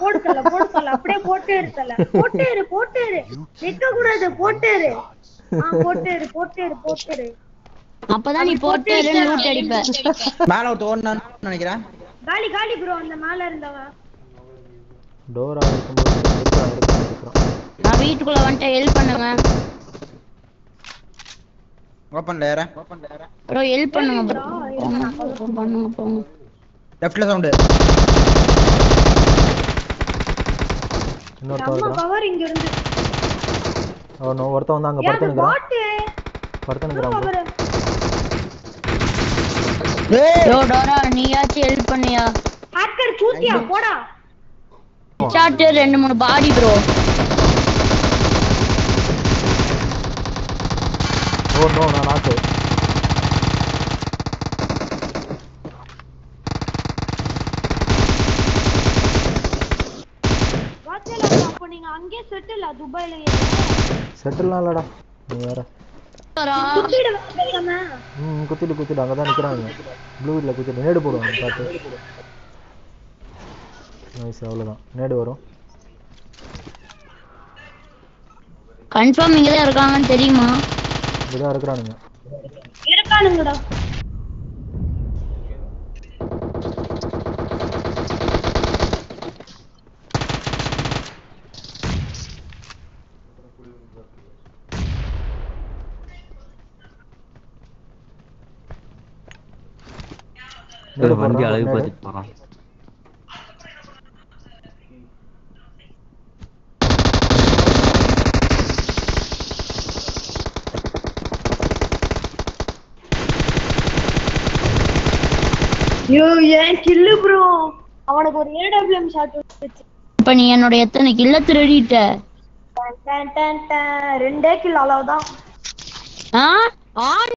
போடுதல போடுதல அப்படியே போட்டேரு நிக்க கூடாது போட்டேரு போட்டேரு அப்பதான் நீ போட்டேரு லூட் அடிப்ப மேல ஓடுறான்னு நினைக்கிறேன் காலி bro அந்த மேல இருந்தவா டோரா இருக்கும்போது நான் வீட்டுக்குள்ள வந்து ஹெல்ப் பண்ணுங்க ஓபன்ல ஏற bro ஹெல்ப் பண்ணுங்க bro பண்ணுங்க லெஃப்ட்ல சவுண்ட் நம்ம பவர் இங்க இருந்து ஓ நோ வரத வந்து அங்க படுத்துனேங்கற டேய் டோ டோரா நீயாச்சு ஹெல்ப் பண்ணியா ஹேக்கர் சூத்தியா போடா ஷாட் ரெண்டு மூணு பாடி bro ஓ நோ நான் நாக்கு அங்கே செட்டில் ஆ துபாயில செட்டில் ஆலடா நீ வேற குத்திடு வேறமா குத்திடு அங்க தான் நிக்கறாங்க ப்ளூ இல்ல குத்திடு நேடு போடுவாங்க பாத்து நைஸ் அவ்வளவுதான் நேடு வரும் கன்ஃபார்ம் இங்க தான் இருக்காங்கன்னு தெரியுமா இங்க தான் இருக்கானுங்கடா ஒரு வண்டி அழகு பார்த்துட்டு போறான் யோ ஏன் கில் bro அவனுக்கு ஒரு AWM ஷாட் வந்துச்சு இப்ப நீ என்னோட எத்தனை கில்ல திருடிட்ட ரெண்டே கில் அளவுதான் ஆ